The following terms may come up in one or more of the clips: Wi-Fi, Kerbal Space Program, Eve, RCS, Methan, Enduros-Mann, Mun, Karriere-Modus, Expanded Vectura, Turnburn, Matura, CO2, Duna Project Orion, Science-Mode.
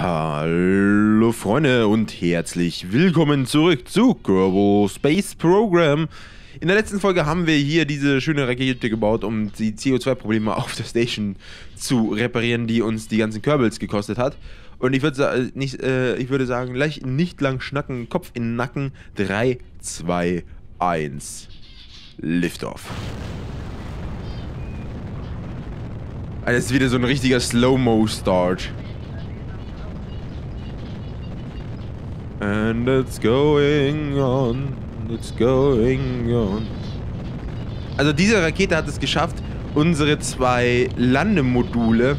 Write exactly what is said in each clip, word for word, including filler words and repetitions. Hallo Freunde und herzlich willkommen zurück zu Kerbal Space Program. In der letzten Folge haben wir hier diese schöne Rakete gebaut, um die C O zwei Probleme auf der Station zu reparieren, die uns die ganzen Kerbals gekostet hat. Und ich würde, nicht, äh, ich würde sagen, gleich nicht lang schnacken, Kopf in den Nacken, drei, zwei, eins, Liftoff. Das ist wieder so ein richtiger Slow-Mo-Start. And it's going on, it's going on. Also diese Rakete hat es geschafft, unsere zwei Landemodule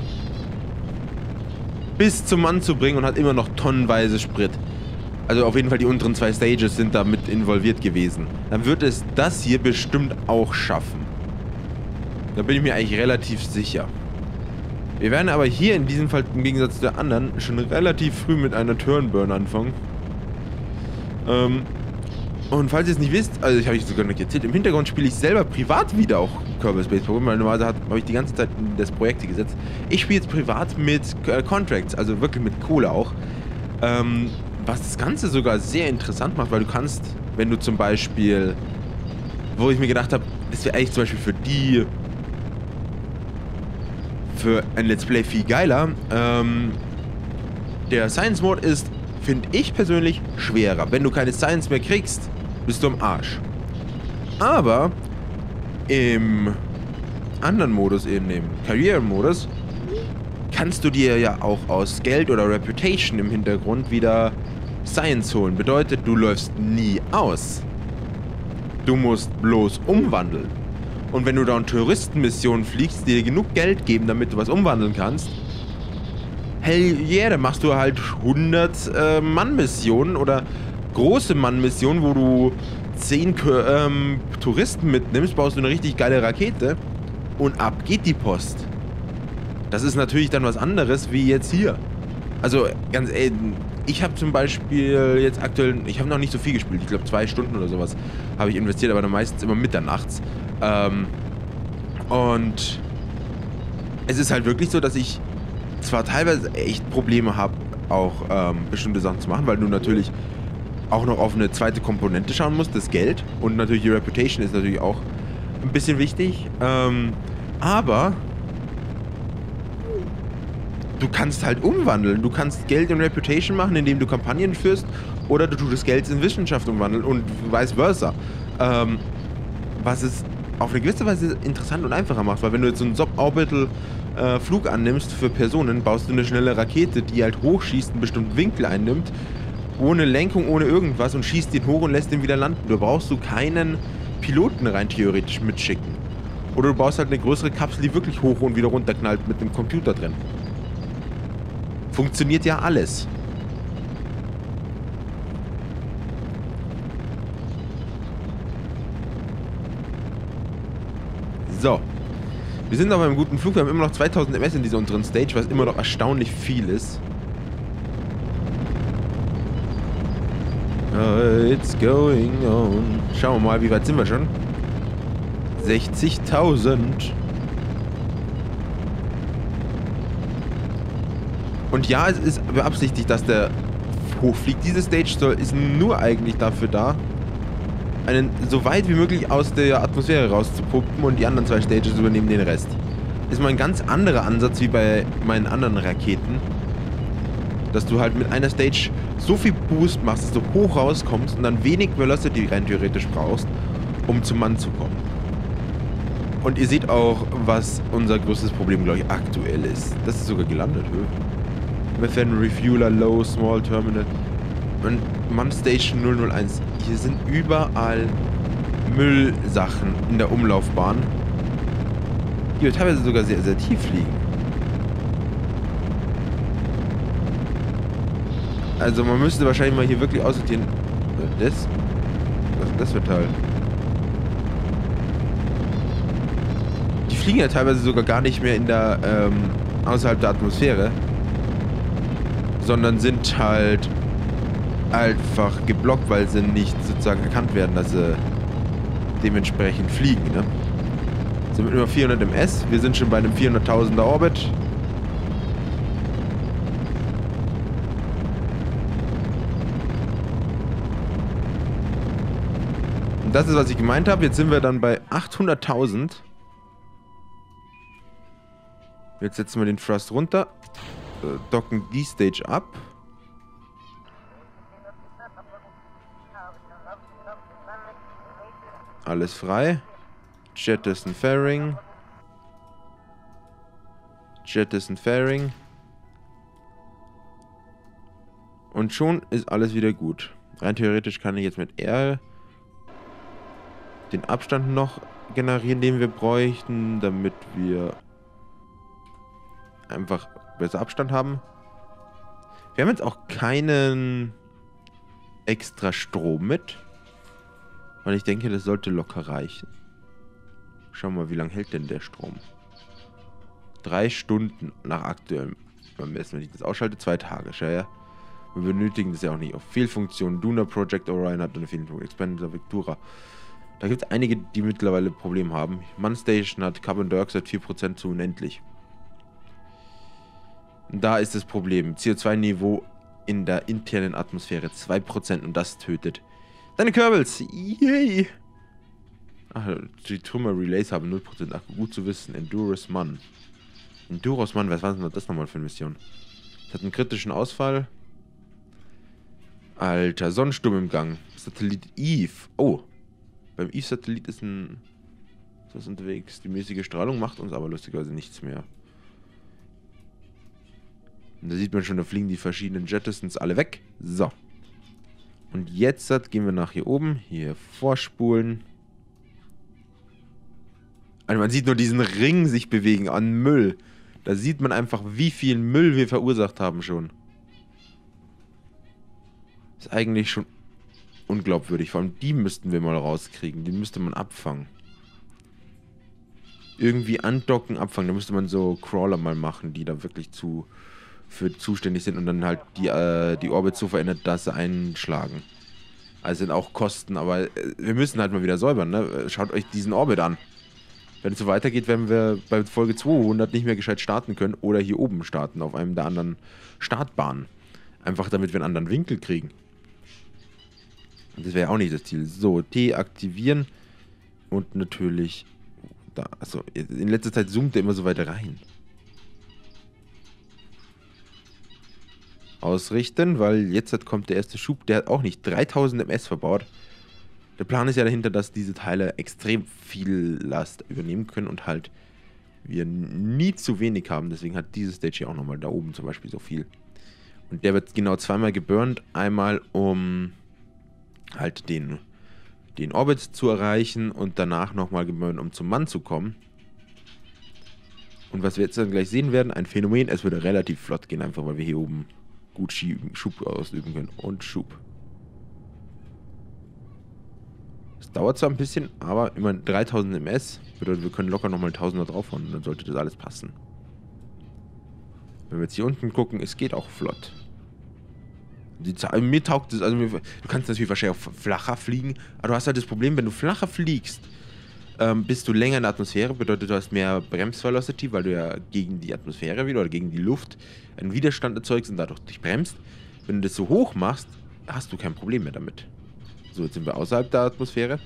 bis zum Mann zu bringen und hat immer noch tonnenweise Sprit. Also auf jeden Fall die unteren zwei Stages sind damit involviert gewesen. Dann wird es das hier bestimmt auch schaffen. Da bin ich mir eigentlich relativ sicher. Wir werden aber hier in diesem Fall im Gegensatz zu der anderen schon relativ früh mit einer Turnburn anfangen. Ähm, und falls ihr es nicht wisst, also ich habe euch sogar noch erzählt, im Hintergrund spiele ich selber privat wieder auch Kerbal Space Program, weil normalerweise habe ich die ganze Zeit in das Projekt gesetzt. Ich spiele jetzt privat mit äh, Contracts, also wirklich mit Kohle auch, ähm, was das Ganze sogar sehr interessant macht, weil du kannst, wenn du zum Beispiel, wo ich mir gedacht habe, das wäre eigentlich zum Beispiel für die, für ein Let's Play viel geiler, ähm, der Science-Mode ist, finde ich persönlich, schwerer. Wenn du keine Science mehr kriegst, bist du am Arsch. Aber im anderen Modus, in dem Karriere-Modus, kannst du dir ja auch aus Geld oder Reputation im Hintergrund wieder Science holen. Bedeutet, du läufst nie aus. Du musst bloß umwandeln. Und wenn du da eine Touristenmission fliegst, die dir genug Geld geben, damit du was umwandeln kannst, hell yeah, dann machst du halt hundert äh, Mann-Missionen oder große Mann-Missionen, wo du zehn ähm, Touristen mitnimmst, baust du eine richtig geile Rakete und ab geht die Post. Das ist natürlich dann was anderes wie jetzt hier. Also ganz ehrlich, ich habe zum Beispiel jetzt aktuell, ich habe noch nicht so viel gespielt, ich glaube zwei Stunden oder sowas habe ich investiert, aber dann meistens immer mitternachts. Ähm, und es ist halt wirklich so, dass ich zwar teilweise echt Probleme habe, auch ähm, bestimmte Sachen zu machen, weil du natürlich auch noch auf eine zweite Komponente schauen musst, das Geld. Und natürlich die Reputation ist natürlich auch ein bisschen wichtig. Ähm, aber du kannst halt umwandeln. Du kannst Geld in Reputation machen, indem du Kampagnen führst, oder du tust das Geld in Wissenschaft umwandeln und vice versa. Ähm, was es auf eine gewisse Weise interessant und einfacher macht, weil wenn du jetzt so einen Suborbital äh, Flug annimmst für Personen, baust du eine schnelle Rakete, die halt hochschießt, einen bestimmten Winkel einnimmt, ohne Lenkung, ohne irgendwas und schießt den hoch und lässt den wieder landen. Da brauchst du keinen Piloten rein theoretisch mitschicken. Oder du baust halt eine größere Kapsel, die wirklich hoch und wieder runter knallt mit einem Computer drin. Funktioniert ja alles. So, wir sind auf einem guten Flug, wir haben immer noch zweitausend M S in dieser unteren Stage, was immer noch erstaunlich viel ist. Uh, it's going on. Schauen wir mal, wie weit sind wir schon? sechzigtausend. Und ja, es ist beabsichtigt, dass der hochfliegt. Diese Stage soll, ist nur eigentlich dafür da, einen so weit wie möglich aus der Atmosphäre rauszupumpen und die anderen zwei Stages übernehmen den Rest. Ist mal ein ganz anderer Ansatz wie bei meinen anderen Raketen, dass du halt mit einer Stage so viel Boost machst, dass du hoch rauskommst und dann wenig Velocity rein theoretisch brauchst, um zum Mann zu kommen. Und ihr seht auch, was unser größtes Problem, glaube ich, aktuell ist. Das ist sogar gelandet, hö? Methan Refueler, Low, Small Terminal. Und Mun Station null null eins. Hier sind überall Müllsachen in der Umlaufbahn, die teilweise sogar sehr, sehr tief liegen. Also man müsste wahrscheinlich mal hier wirklich aussortieren. Das? Was ist das für ein Teil? Die fliegen ja teilweise sogar gar nicht mehr in der ähm, außerhalb der Atmosphäre, sondern sind halt einfach geblockt, weil sie nicht sozusagen erkannt werden, dass sie dementsprechend fliegen, ne? Sind mit über vierhundert M S, wir sind schon bei einem vierhunderttausender Orbit. Und das ist, was ich gemeint habe. Jetzt sind wir dann bei achthunderttausend. Jetzt setzen wir den Thrust runter. Docken die Stage ab. Alles frei. Jettison Fairing. Jettison Fairing. Und schon ist alles wieder gut. Rein theoretisch kann ich jetzt mit R den Abstand noch generieren, den wir bräuchten, damit wir einfach besser Abstand haben. Wir haben jetzt auch keinen extra Strom mit. Und ich denke, das sollte locker reichen. Schauen wir mal, wie lange hält denn der Strom? Drei Stunden nach aktuellem. Am besten, wenn ich das ausschalte, zwei Tage. Ja, ja. Wir benötigen das ja auch nicht auf Fehlfunktionen. Duna Project Orion hat eine Fehlfunktion. Expanded Vectura. Da gibt es einige, die mittlerweile Probleme haben. Mun Station hat Carbon Dioxide vier Prozent zu unendlich. Und da ist das Problem. C O zwei Niveau in der internen Atmosphäre zwei Prozent und das tötet deine Kerbals. Yay! Ach, die Trümmer-Relays haben null Prozent Akku. Gut zu wissen. Enduros-Mann. Enduros-Mann, was war denn das nochmal für eine Mission? Das hat einen kritischen Ausfall. Alter, Sonnensturm im Gang. Satellit Eve. Oh. Beim Eve-Satellit ist ein... was unterwegs. Die mäßige Strahlung macht uns aber lustigerweise nichts mehr. Und da sieht man schon, da fliegen die verschiedenen Jettisons alle weg. So. Und jetzt gehen wir nach hier oben. Hier vorspulen. Also man sieht nur diesen Ring sich bewegen an Müll. Da sieht man einfach, wie viel Müll wir verursacht haben schon. Ist eigentlich schon unglaubwürdig. Vor allem die müssten wir mal rauskriegen. Die müsste man abfangen. Irgendwie andocken, abfangen. Da müsste man so Crawler mal machen, die da wirklich zu... für zuständig sind und dann halt die, äh, die Orbit so verändert, dass sie einschlagen. Also sind auch Kosten, aber wir müssen halt mal wieder säubern, ne? Schaut euch diesen Orbit an. Wenn es so weitergeht, werden wir bei Folge zweihundert nicht mehr gescheit starten können oder hier oben starten, auf einem der anderen Startbahnen. Einfach damit wir einen anderen Winkel kriegen. Und das wäre ja auch nicht das Ziel. So, T aktivieren und natürlich da, also in letzter Zeit zoomt er immer so weit rein. Ausrichten, weil jetzt kommt der erste Schub, der hat auch nicht dreitausend M S verbaut. Der Plan ist ja dahinter, dass diese Teile extrem viel Last übernehmen können und halt wir nie zu wenig haben. Deswegen hat diese Stage hier auch nochmal da oben zum Beispiel so viel. Und der wird genau zweimal geburnt. Einmal um halt den, den Orbit zu erreichen und danach nochmal geburnt, um zum Mann zu kommen. Und was wir jetzt dann gleich sehen werden, ein Phänomen, es würde relativ flott gehen, einfach weil wir hier oben gut schieben, Schub ausüben können und Schub. Es dauert zwar ein bisschen, aber immer dreitausend M S bedeutet, wir können locker nochmal tausender draufhauen und dann sollte das alles passen. Wenn wir jetzt hier unten gucken, es geht auch flott. Die Zahl, mir taugt es, also mir, du kannst natürlich wahrscheinlich auch flacher fliegen, aber du hast halt das Problem, wenn du flacher fliegst, ähm, bist du länger in der Atmosphäre, bedeutet, du hast mehr Bremsvelocity, weil du ja gegen die Atmosphäre wieder oder gegen die Luft einen Widerstand erzeugst und dadurch dich bremst. Wenn du das so hoch machst, hast du kein Problem mehr damit. So, jetzt sind wir außerhalb der Atmosphäre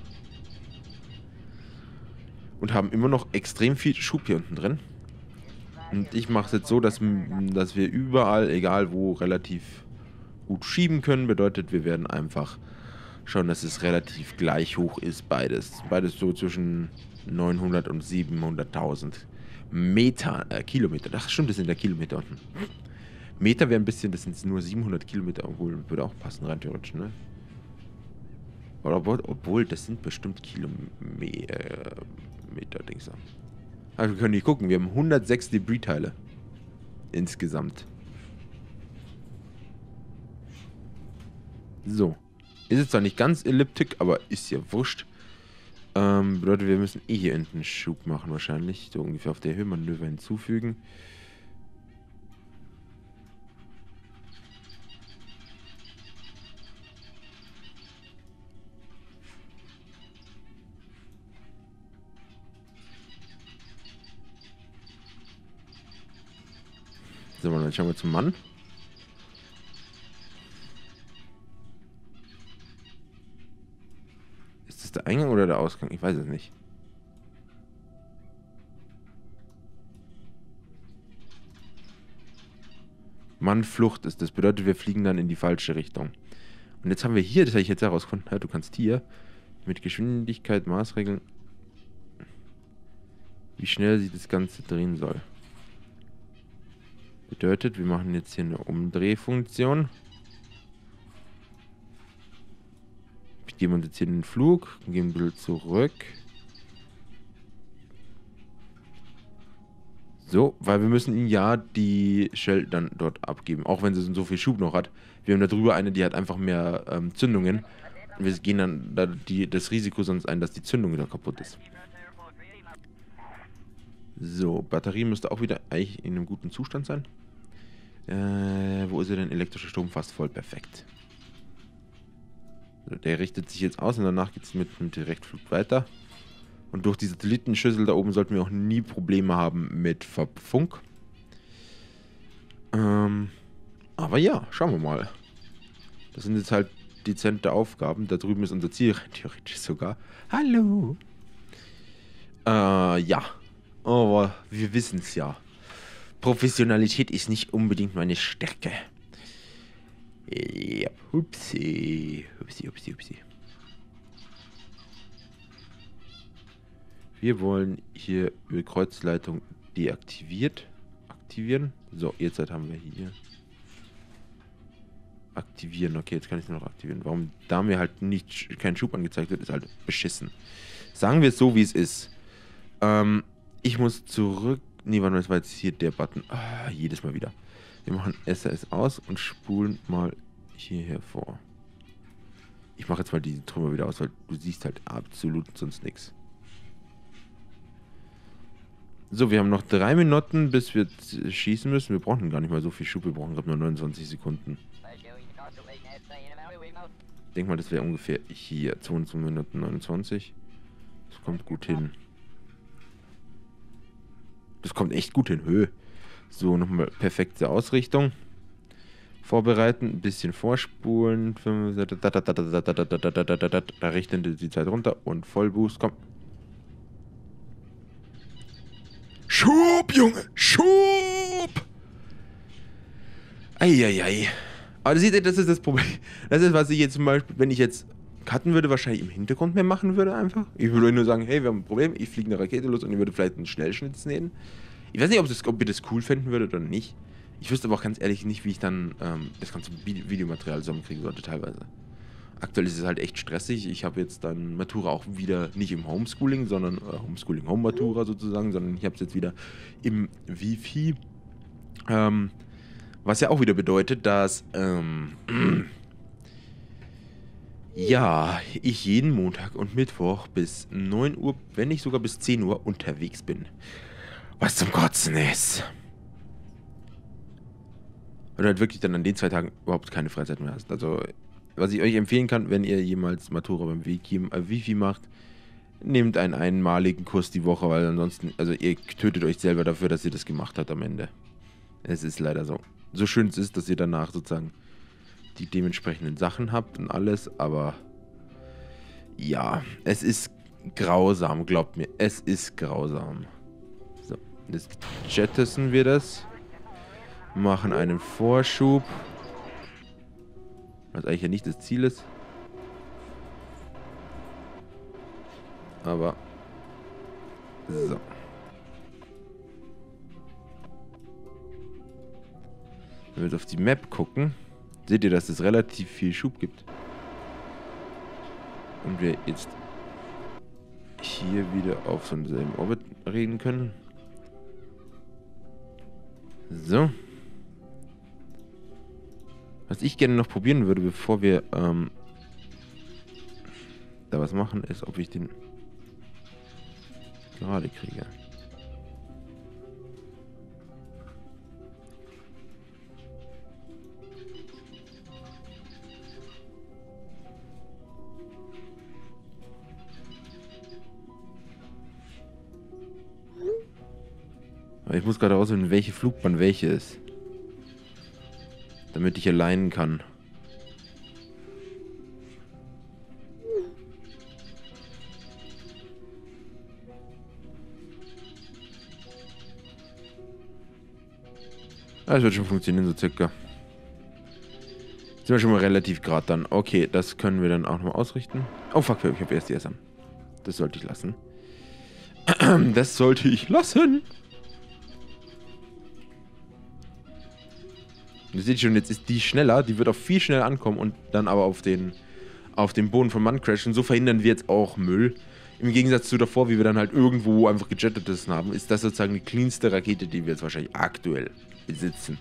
und haben immer noch extrem viel Schub hier unten drin. Und ich mache es jetzt so, dass, dass wir überall, egal wo, relativ gut schieben können. Bedeutet, wir werden einfach schauen, dass es relativ gleich hoch ist, beides. Beides so zwischen neunhundert und siebenhunderttausend Meter, äh, Kilometer. Ach stimmt, das sind ja Kilometer unten. Meter wäre ein bisschen, das sind nur siebenhundert Kilometer, obwohl, würde auch passen, rein theoretisch, ne? Oder, obwohl, das sind bestimmt Kilometer, Dings. Aber wir können nicht gucken, wir haben hundertsechs Debris-Teile. Insgesamt. So. Ist jetzt zwar nicht ganz elliptik, aber ist ja wurscht. Ähm, bedeutet, wir müssen eh hier hinten Schub machen wahrscheinlich. So ungefähr auf der Höhe, Manöver hinzufügen. So, dann schauen wir zum Mann. das der Eingang oder der Ausgang? Ich weiß es nicht. Mann, Flucht ist das. Bedeutet, wir fliegen dann in die falsche Richtung. Und jetzt haben wir hier, das habe ich jetzt herausgefunden, ja, du kannst hier mit Geschwindigkeit maßregeln, wie schnell sich das Ganze drehen soll. Bedeutet, wir machen jetzt hier eine Umdrehfunktion. Ich gebe uns jetzt hier den Flug, gehen ein bisschen zurück. So, weil wir müssen ja die Shell dann dort abgeben, auch wenn sie so viel Schub noch hat. Wir haben da drüber eine, die hat einfach mehr ähm, Zündungen. Und wir gehen dann da die, das Risiko sonst ein, dass die Zündung wieder kaputt ist. So, Batterie müsste auch wieder eigentlich in einem guten Zustand sein. Äh, wo ist er denn? Elektrischer Strom fast voll, perfekt. So, der richtet sich jetzt aus und danach geht es mit einem Direktflug weiter. Und durch die Satellitenschüssel da oben sollten wir auch nie Probleme haben mit Funk. Ähm, aber ja, schauen wir mal. Das sind jetzt halt dezente Aufgaben. Da drüben ist unser Ziel, theoretisch sogar. Hallo! Äh, ja. Aber wir wissen es ja. Professionalität ist nicht unbedingt meine Stärke. Ja, upsie, upsie, upsie, upsie. Wir wollen hier Kreuzleitung deaktiviert aktivieren. So, jetzt haben wir hier aktivieren. Okay, jetzt kann ich es noch aktivieren. Warum da mir halt nicht kein Schub angezeigt wird, ist halt beschissen. Sagen wir es so, wie es ist. Ähm, ich muss zurück. Nee, warte mal, das war jetzt hier der Button. Ah, jedes Mal wieder. Wir machen R C S aus und spulen mal hierher vor. Ich mache jetzt mal diese Trümmer wieder aus, weil du siehst halt absolut sonst nichts. So, wir haben noch drei Minuten, bis wir schießen müssen. Wir brauchen gar nicht mal so viel Schub. Wir brauchen gerade nur neunundzwanzig Sekunden. Ich denke mal, das wäre ungefähr hier. zweiundzwanzig Minuten neunundzwanzig. Das kommt gut hin. Das kommt echt gut hin. Höhe. So, nochmal perfekte Ausrichtung. Vorbereiten, ein bisschen vorspulen. Da richten die Zeit runter und Vollboost kommt. Schub, Junge! Schub! Eieiei. Aber seht ihr, das ist das Problem. Das ist, was ich jetzt zum Beispiel, wenn ich jetzt cutten würde, wahrscheinlich im Hintergrund mehr machen würde einfach. Ich würde nur sagen, hey, wir haben ein Problem, ich fliege eine Rakete los und ich würde vielleicht einen Schnellschnitt nehmen. Ich weiß nicht, ob, das, ob ihr das cool finden würdet oder nicht. Ich wüsste aber auch ganz ehrlich nicht, wie ich dann ähm, das ganze Videomaterial zusammenkriegen sollte teilweise. Aktuell ist es halt echt stressig. Ich habe jetzt dann Matura auch wieder nicht im Homeschooling, sondern äh, Homeschooling Home Matura sozusagen, sondern ich habe es jetzt wieder im Wi-Fi. Ähm, was ja auch wieder bedeutet, dass ähm, ja, ich jeden Montag und Mittwoch bis neun Uhr, wenn nicht sogar bis zehn Uhr unterwegs bin. Was zum Kotzen ist. Und halt wirklich dann an den zwei Tagen überhaupt keine Freizeit mehr hast. Also was ich euch empfehlen kann, wenn ihr jemals Matura beim Wi-Fi macht, nehmt einen einmaligen Kurs die Woche, weil ansonsten, also ihr tötet euch selber dafür, dass ihr das gemacht habt am Ende. Es ist leider so. So schön es ist, dass ihr danach sozusagen die dementsprechenden Sachen habt und alles, aber ja, es ist grausam, glaubt mir. Es ist grausam. So, jetzt jettisonen wir das. Machen einen Vorschub. Was eigentlich ja nicht das Ziel ist. Aber. So. Wenn wir jetzt auf die Map gucken, seht ihr, dass es relativ viel Schub gibt. Und wir jetzt hier wieder auf so einem Orbit reden können. So. Was ich gerne noch probieren würde, bevor wir ähm, da was machen, ist, ob ich den gerade kriege. Aber ich muss gerade rausfinden, welche Flugbahn welche ist. Damit ich alleinen kann. Das wird schon funktionieren, so circa. Sind wir schon mal relativ gerade dann. Okay, das können wir dann auch nochmal ausrichten. Oh, fuck, ich habe R C S an. Das sollte ich lassen. Das sollte ich lassen. Ihr seht schon, jetzt ist die schneller. Die wird auch viel schneller ankommen und dann aber auf den, auf den Boden von Mann crashen. So verhindern wir jetzt auch Müll. Im Gegensatz zu davor, wie wir dann halt irgendwo einfach gejettet haben, ist das sozusagen die cleanste Rakete, die wir jetzt wahrscheinlich aktuell besitzen.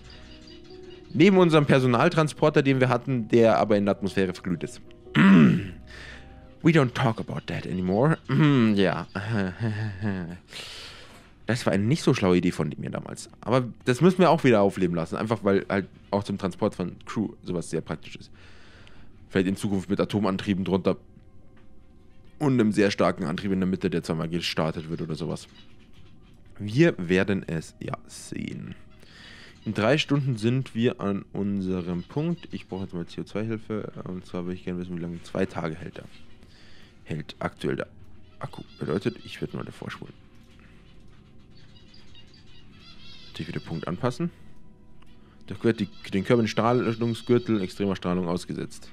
Neben unserem Personaltransporter, den wir hatten, der aber in der Atmosphäre verglüht ist. We don't talk about that anymore. Ja. Das war eine nicht so schlaue Idee von mir damals. Aber das müssen wir auch wieder aufleben lassen. Einfach weil halt auch zum Transport von Crew sowas sehr praktisch ist. Vielleicht in Zukunft mit Atomantrieben drunter und einem sehr starken Antrieb in der Mitte, der zweimal gestartet wird oder sowas. Wir werden es ja sehen. In drei Stunden sind wir an unserem Punkt. Ich brauche jetzt mal C O zwei Hilfe. Und zwar würde ich gerne wissen, wie lange zwei Tage hält er. Hält aktuell der Akku. Bedeutet, ich werde mal davor spulen. Natürlich wieder Punkt anpassen. Da gehört die, den Körper in Strahlungsgürtel extremer Strahlung ausgesetzt.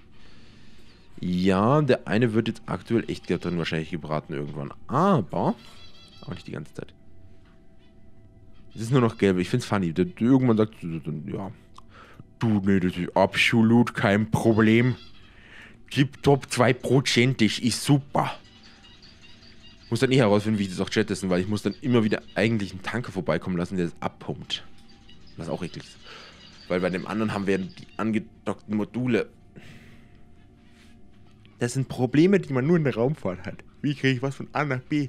Ja, der eine wird jetzt aktuell echt dann wahrscheinlich gebraten irgendwann. Aber auch nicht die ganze Zeit. Es ist nur noch gelb. Ich find's funny. Irgendwann sagt, ja, du, nee, das ist absolut kein Problem. Tipptopp zwei prozentig ist super. Ich muss dann eh herausfinden, wie ich das auch chattessen, weil ich muss dann immer wieder eigentlich einen Tanker vorbeikommen lassen, der das abpumpt. Was auch eklig ist. Weil bei dem anderen haben wir die angedockten Module. Das sind Probleme, die man nur in der Raumfahrt hat. Wie kriege ich was von A nach B?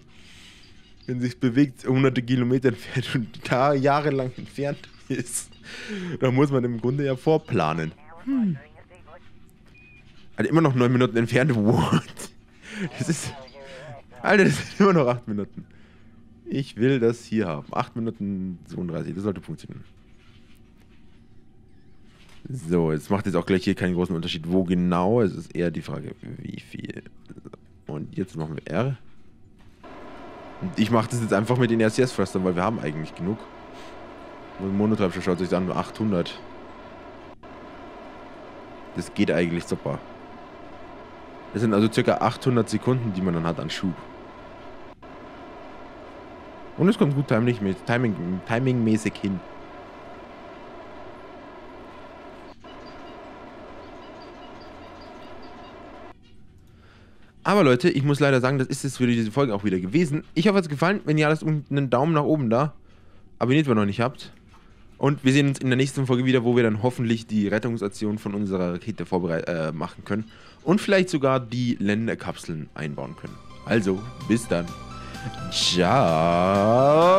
Wenn sich bewegt, hunderte Kilometer entfernt und da jahrelang entfernt ist, dann muss man im Grunde ja vorplanen. Hm. Also immer noch neun Minuten entfernt. What? Das ist. Alter, das sind immer noch acht Minuten. Ich will das hier haben. acht Minuten zweiunddreißig, das sollte funktionieren. So, jetzt macht jetzt auch gleich hier keinen großen Unterschied, wo genau. Es ist eher die Frage, wie viel. Und jetzt machen wir R. Und ich mache das jetzt einfach mit den R C S-Thrustern, weil wir haben eigentlich genug. Und Monotreibstoff schaut sich dann an, achthundert. Das geht eigentlich super. Das sind also ca. achthundert Sekunden, die man dann hat an Schub. Und es kommt gut timingmäßig timing, timing hin. Aber Leute, ich muss leider sagen, das ist es für diese Folge auch wieder gewesen. Ich hoffe, es hat gefallen. Wenn ja, lasst unten einen Daumen nach oben da. Abonniert, wenn ihr noch nicht habt. Und wir sehen uns in der nächsten Folge wieder, wo wir dann hoffentlich die Rettungsaktion von unserer Rakete äh, machen können. Und vielleicht sogar die Länderkapseln einbauen können. Also, bis dann. Ciao.